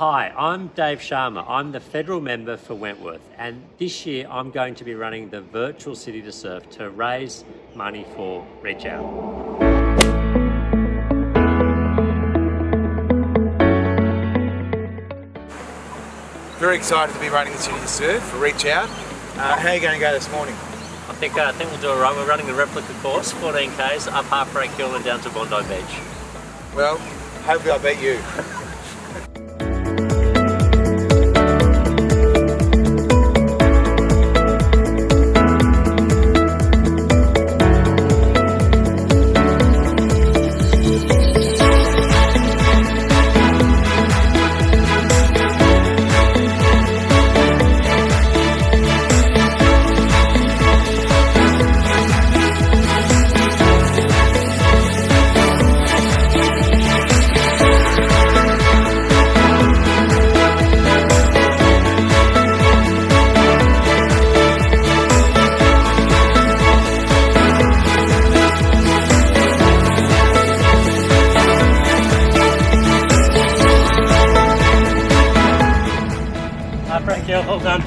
Hi, I'm Dave Sharma. I'm the federal member for Wentworth, and this year I'm going to be running the virtual City2Surf to raise money for Reach Out. Very excited to be running the City2Surf for Reach Out. How are you going to go this morning? I think we'll do it right. We're running the replica course, 14 Ks, up Heartbreak Hill and down to Bondi Beach. Well, hopefully I beat you. Heartbreak Hill, all done.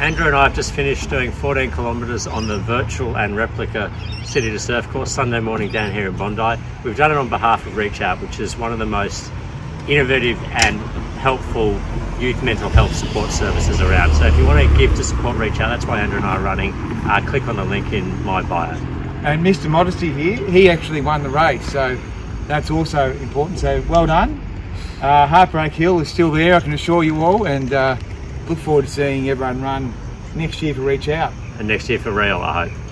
Andrew and I have just finished doing 14 kilometres on the virtual and replica City2Surf course Sunday morning down here in Bondi. We've done it on behalf of Reach Out, which is one of the most innovative and helpful youth mental health support services around. So if you want to give to support Reach Out, that's why Andrew and I are running. Click on the link in my bio. And Mr. Modesty here, he actually won the race, so that's also important. So well done. Heartbreak Hill is still there, I can assure you all, and look forward to seeing everyone run next year for Reach Out. And next year for real, I hope.